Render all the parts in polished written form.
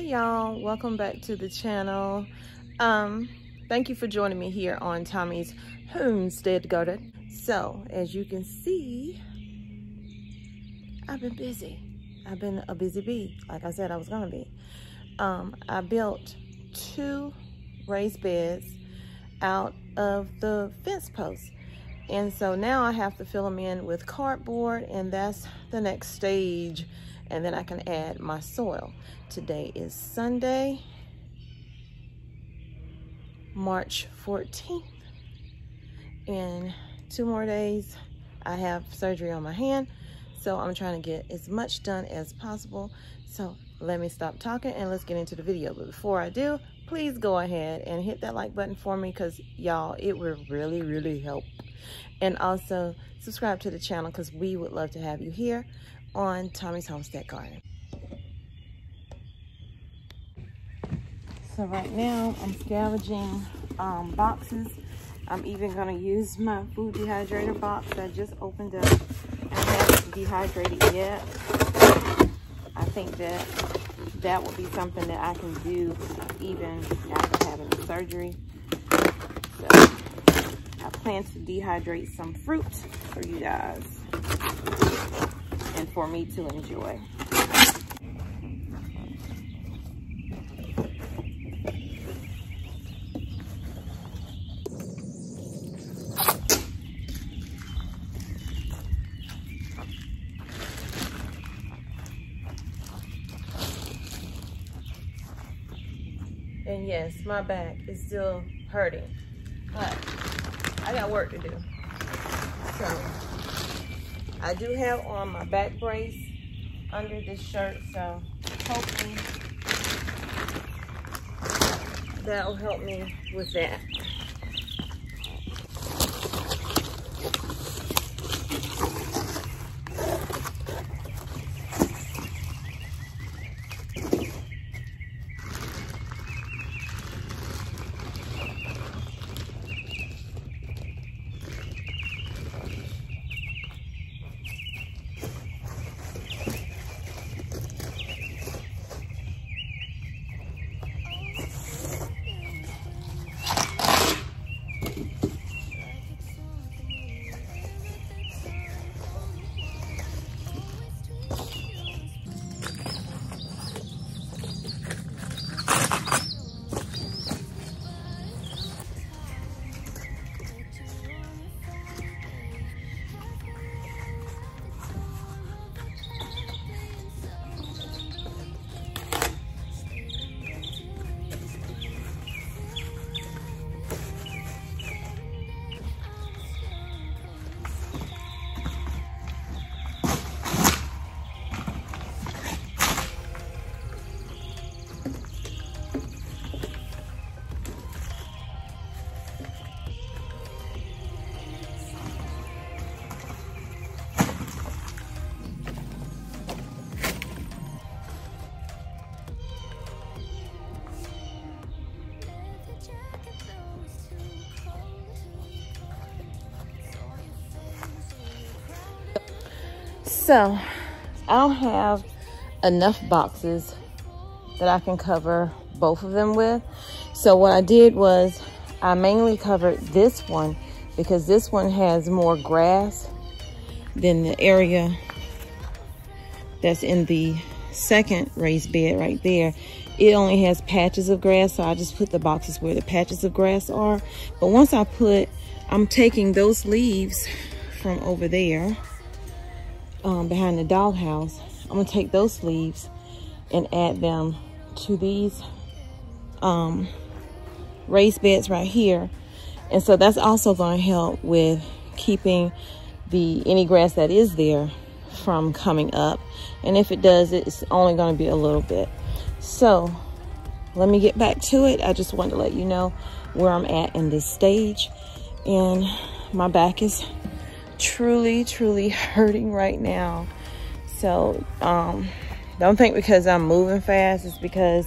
Hey y'all, welcome back to the channel. Thank you for joining me here on Tommy's Homestead Garden. So as you can see, I've been busy. I've been a busy bee, like I said I was gonna be. I built two raised beds out of the fence posts. And so now I have to fill them in with cardboard, and that's the next stage. And then I can add my soil. Today is Sunday, March 14th. In 2 more days, I have surgery on my hand. So I'm trying to get as much done as possible. So let me stop talking and let's get into the video. But before I do, please go ahead and hit that like button for me, because y'all, it will really, really help. And also subscribe to the channel, because we would love to have you here on Tommy's Homestead Garden. So right now I'm scavenging boxes. I'm even gonna use my food dehydrator box that I just opened up. I haven't dehydrated yet. I think that will be something that I can do even after having surgery. So I plan to dehydrate some fruit for you guys and for me to enjoy. And yes, my back is still hurting, but I got work to do. So I do have on my back brace under this shirt, so hopefully that'll help me with that. So I'll have enough boxes that I can cover both of them with. So what I did was I mainly covered this one because this one has more grass than the area that's in the second raised bed right there. It only has patches of grass, so I just put the boxes where the patches of grass are. But once I put, I'm taking those leaves from over there, behind the doghouse. I'm gonna take those leaves and add them to these raised beds right here. And so that's also gonna help with keeping any grass that is there from coming up. And if it does, it's only gonna be a little bit. So let me get back to it. I just wanted to let you know where I'm at in this stage. And my back is truly, truly hurting right now. So don't think because I'm moving fast, it's because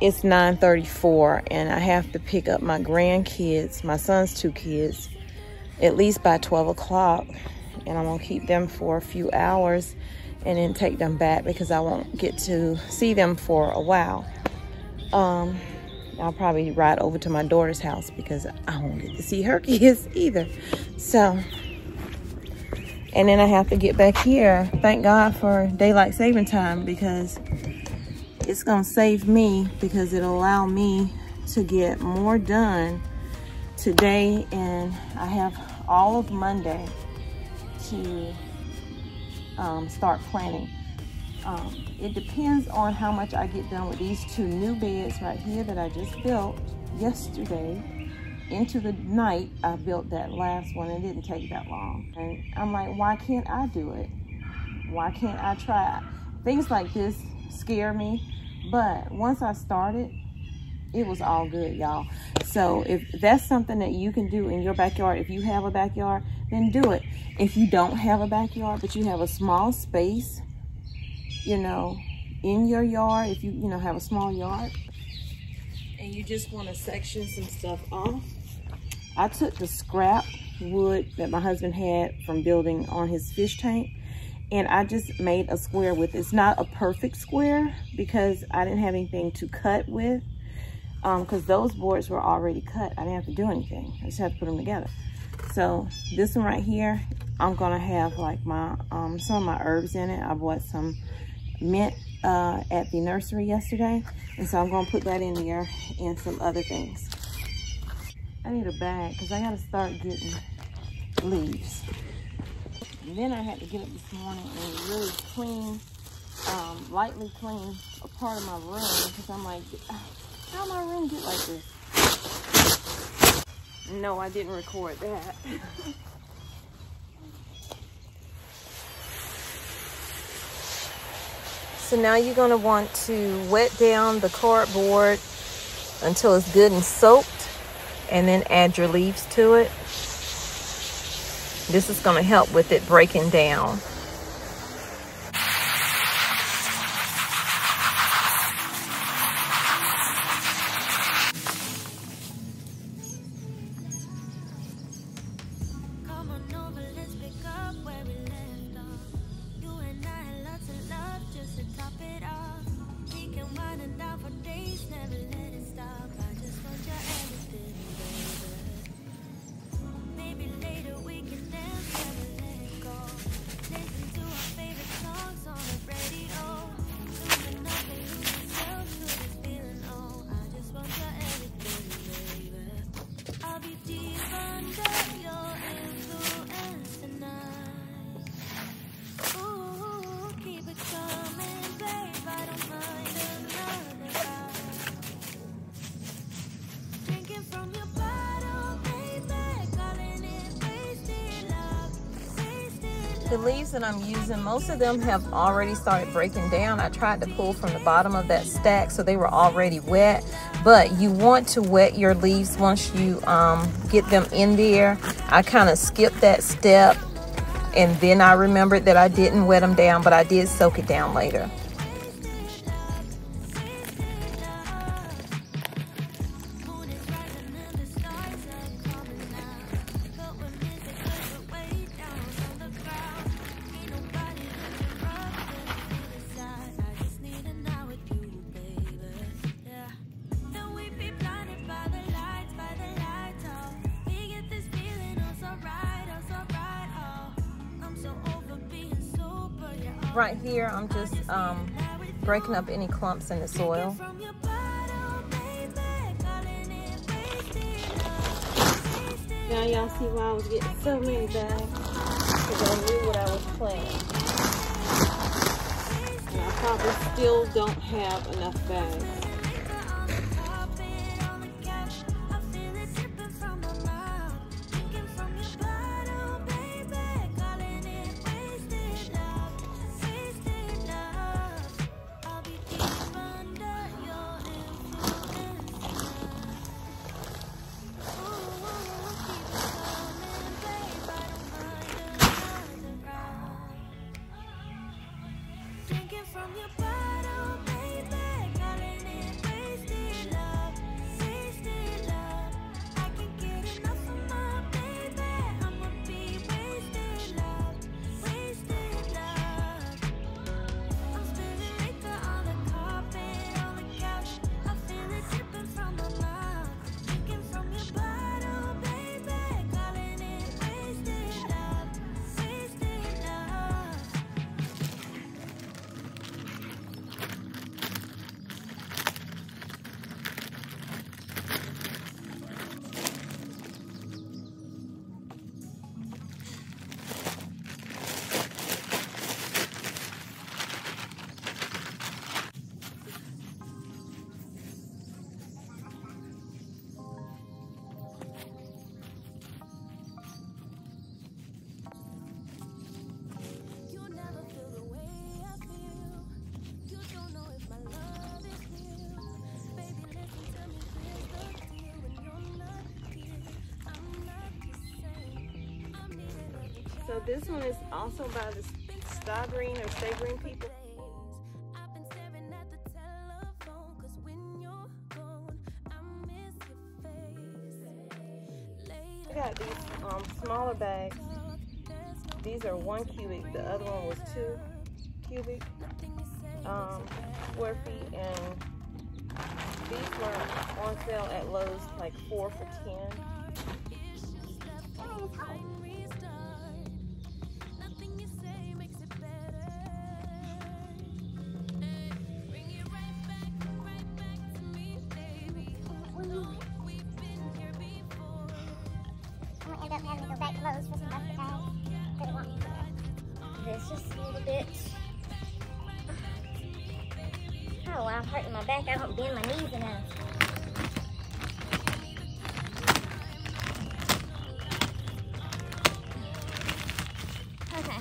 it's 9:34 and I have to pick up my grandkids, my son's 2 kids, at least by 12 o'clock. And I'm gonna keep them for a few hours and then take them back because I won't get to see them for a while. I'll probably ride over to my daughter's house because I won't get to see her kids either. So, and then I have to get back here. Thank God for daylight saving time, because it's gonna save me, because it'll allow me to get more done today. And I have all of Monday to start planning. It depends on how much I get done with these two new beds right here that I just built yesterday. Into the night, I built that last one. It didn't take that long. And I'm like, why can't I do it? Why can't I try? Things like this scare me. But once I started, it was all good, y'all. So if that's something that you can do in your backyard, if you have a backyard, then do it. If you don't have a backyard, but you have a small space, you know, in your yard, if you have a small yard and you just want to section some stuff off. I took the scrap wood that my husband had from building on his fish tank, and I just made a square with it. It's not a perfect square because I didn't have anything to cut with, because those boards were already cut. I didn't have to do anything. I just had to put them together. So this one right here, I'm gonna have like my some of my herbs in it. I bought some mint at the nursery yesterday, and so I'm gonna put that in there and some other things. I need a bag because I gotta start getting leaves. And then I had to get up this morning and really clean, lightly clean a part of my room, because I'm like, how my room get like this? No, I didn't record that. So now you're gonna want to wet down the cardboard until it's good and soaked, and then add your leaves to it. This is gonna help with it breaking down. The leaves that I'm using, most of them have already started breaking down. I tried to pull from the bottom of that stack, so they were already wet. But you want to wet your leaves once you get them in there. I kind of skipped that step, and then I remembered that I didn't wet them down, but I did soak it down later. Right here, I'm just breaking up any clumps in the soil. Now y'all see why I was getting so many bags, because I knew what I was planning. And I probably still don't have enough bags. So this one is also by the Stagreen or Stagreen people. I got these smaller bags. These are 1 cubic. The other one was 2 cubic square feet, and these were on sale at Lowe's, like 4 for $10. This just a little bit. Oh, I'm hurting my back. I don't bend my knees enough. Okay.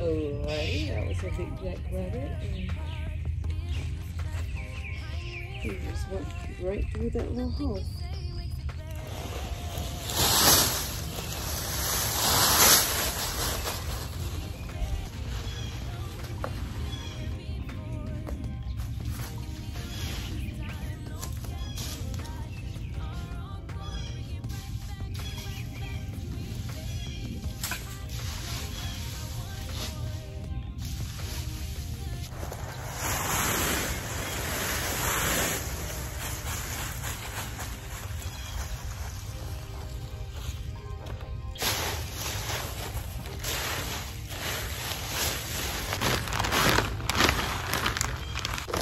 Alrighty, that was a big black rabbit. He just went right through that little hole.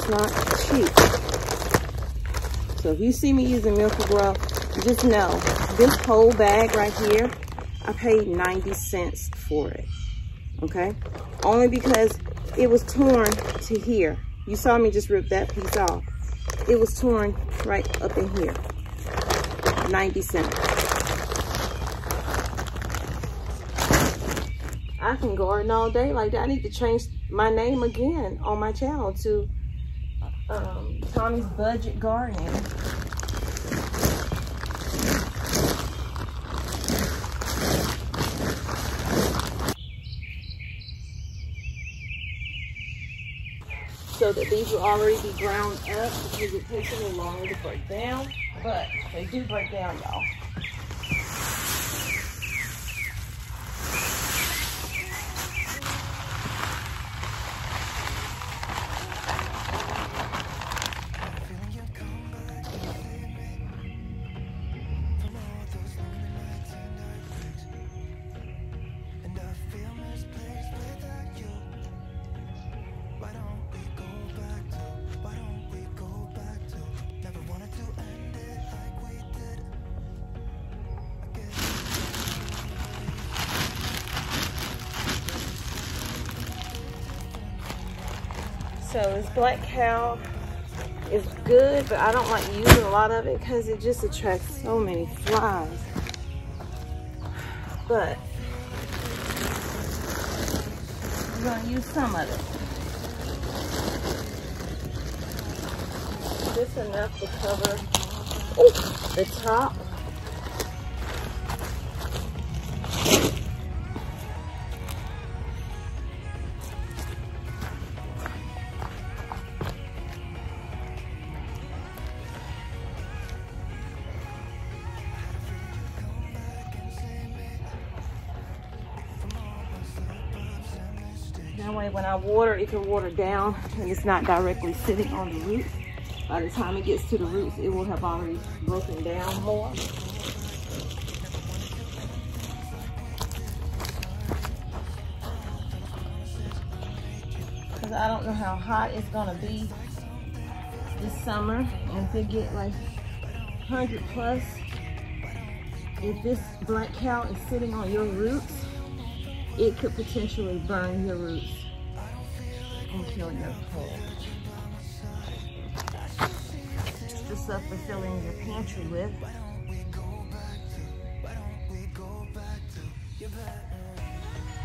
Not cheap. So if you see me using Miracle Grow, just know this whole bag right here, I paid 90 cents for it. Okay? Only because it was torn to here. You saw me just rip that piece off. It was torn right up in here. 90 cents. I can garden all day like that. I need to change my name again on my channel to Tommy's Budget Gardening. So that these will already be ground up because it takes a little longer to break down, but they do break down, y'all. So this Black Cow is good, but I don't like using a lot of it because it just attracts so many flies. But I'm gonna use some of it. Just enough to cover the top. That way when I water, it can water down and it's not directly sitting on the roots. By the time it gets to the roots, it will have already broken down more. Because I don't know how hot it's gonna be this summer. And if it get like 100 plus, if this Black Cow is sitting on your roots, it could potentially burn your roots and kill your plant. stuff for filling your pantry with.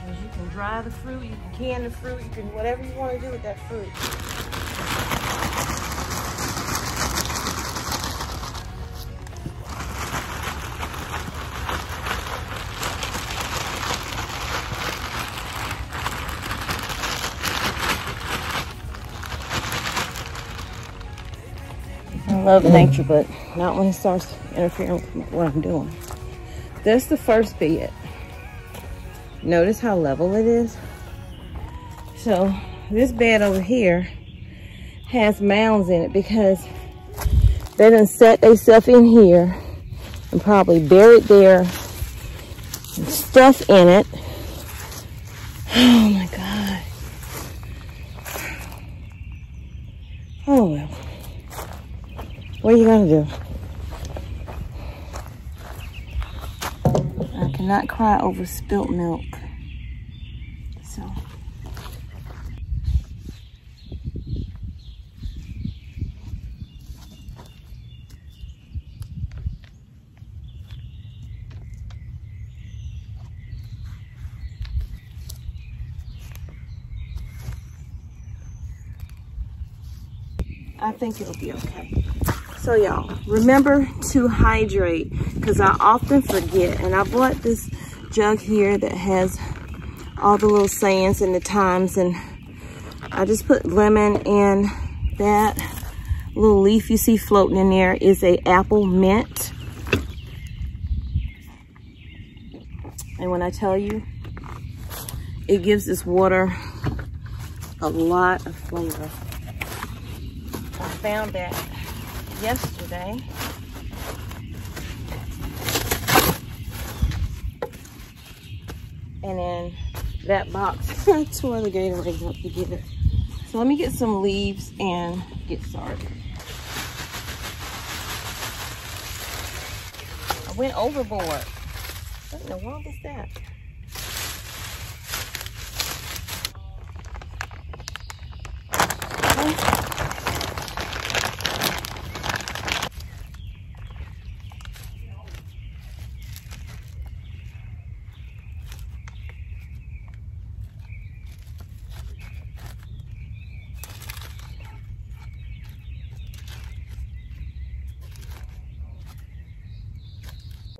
You can dry the fruit, you can can the fruit, you can whatever you want to do with that fruit. I love nature, but not when it starts interfering with what I'm doing. This is the first bed. Notice how level it is. So this bed over here has mounds in it because they done set their stuff in here and probably buried their stuff in it. Oh my God. Oh well. What are you gonna do? I cannot cry over spilt milk. So I think it'll be okay. So y'all, remember to hydrate, because I often forget. And I bought this jug here that has all the little sayings and the times, and I just put lemon in. That little leaf you see floating in there is a apple mint. And when I tell you, it gives this water a lot of flavor. I found that yesterday. And then that box, I tore the Gatorade up to get it. So let me get some leaves and get started. I went overboard. What in the world is that?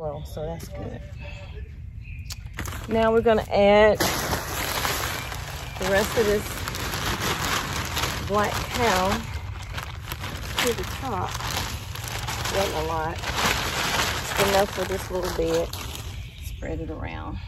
Well, so that's good. Now we're gonna add the rest of this Black Cow to the top. Wasn't a lot. Just enough for this little bed. Spread it around.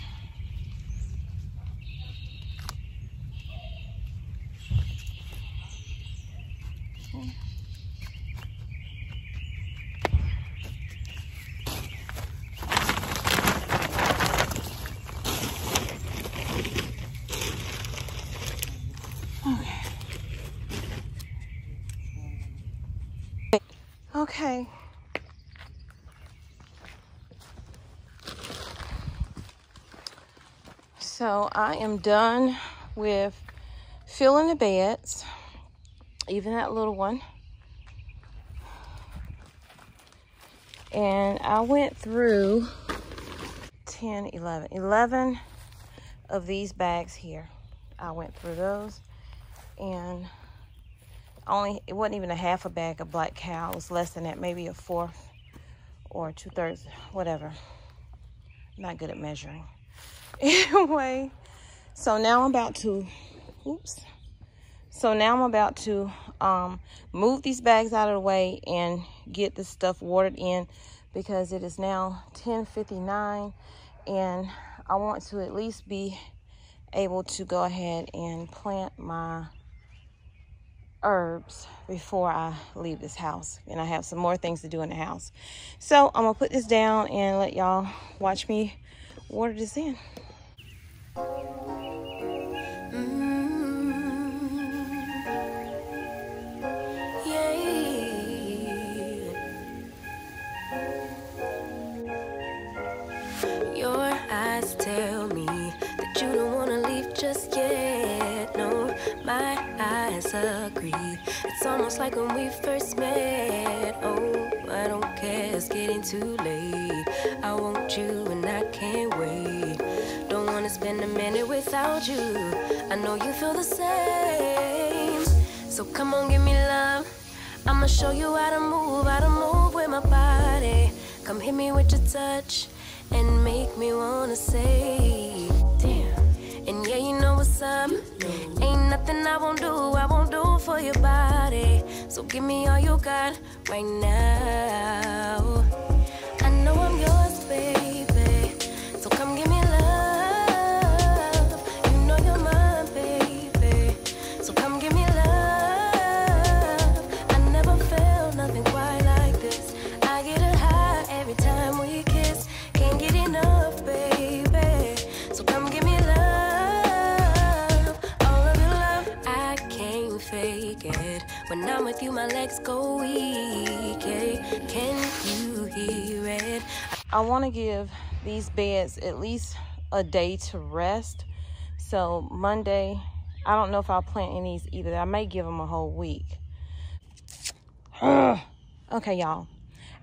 Okay. So I am done with filling the beds, even that little one. And I went through 11 of these bags here. I went through those, and it wasn't even a half a bag of Black Cow. It was less than that, maybe a fourth or two-thirds, whatever. I'm not good at measuring. Anyway, so now I'm about to, oops. So now I'm about to move these bags out of the way and get this stuff watered in, because it is now 10:59, and I want to at least be able to go ahead and plant my herbs before I leave this house. And I have some more things to do in the house, so I'm gonna put this down and let y'all watch me water this in. Yeah. Your eyes tell me that you don't want to leave just yet. No, my eyes disagreed. It's almost like when we first met. Oh, I don't care, it's getting too late. I want you and I can't wait. Don't wanna spend a minute without you. I know you feel the same. So come on, give me love. I'ma show you how to move with my body. Come hit me with your touch and make me wanna say, damn. And yeah, you know what's up. Ain't nothing I won't do for your body. So give me all you got right now. I know I'm yours, baby. So come give me love. You know you're mine, baby. So come give me love. I never felt nothing quite like this. I get a high every time we kiss. Can't get enough, baby. So come give me love. All of your love, I can't fake it. When I'm with you, my legs go weak. Yeah. Can you hear it? I want to give these beds at least a day to rest. So Monday, I don't know if I'll plant in these either. I may give them a whole week. Okay, y'all.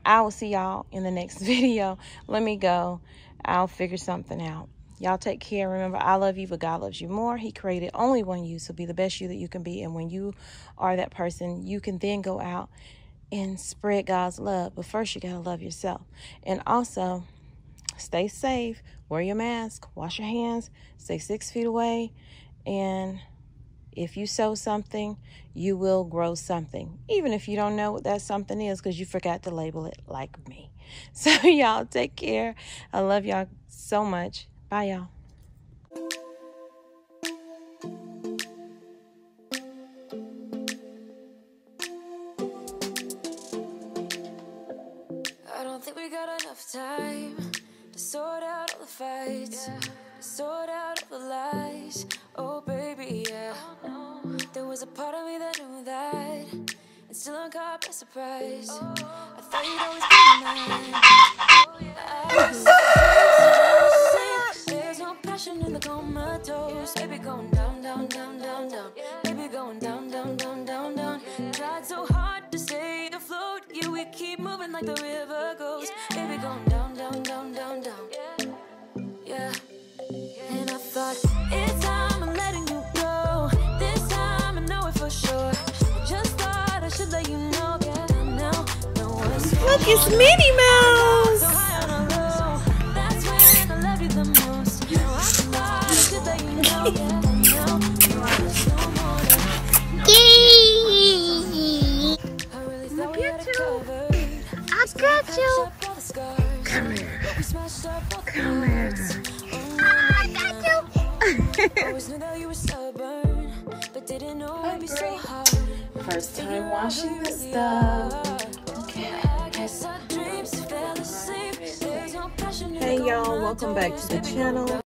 I will see y'all in the next video. Let me go. I'll figure something out. Y'all take care. Remember, I love you, but God loves you more. He created only one you, so be the best you that you can be. And when you are that person, you can then go out and spread God's love. But first, you got to love yourself. And also, stay safe. Wear your mask. Wash your hands. Stay 6 feet away. And if you sow something, you will grow something, even if you don't know what that something is because you forgot to label it like me. So y'all take care. I love y'all so much. Bye, y'all. I don't think we got enough time to sort out all the fights, yeah. Sort out all the lies. Oh, baby, yeah. Oh, no. There was a part of me that knew that, and still I'm caught by surprise. Oh. I thought you'd always be mine. Oh, yeah. There's no passion in the comatose. Yeah. Baby, going down, down, down, down, down. Yeah. Baby, going down, down, down, down, down. Yeah. Tried so hard to stay afloat. Yeah, we keep moving like the river goes. Yeah. Baby, going down, down, down, down, down. Yeah. Yeah. And I thought, it's time I'm letting you go. This time I know it for sure. Just thought I should let you know. Now, no one's look, it's Minnie Mouse. So high on a low. That's when I love you the most. You know, I thought I should let you know. I really thought we had it covered. I got you. Come here. Come here. Always knew that you were stubborn, but didn't know it'd be so hard. First time washing this stuff. Okay, I guess our dreams fell asleep. Hey y'all, welcome back to the channel.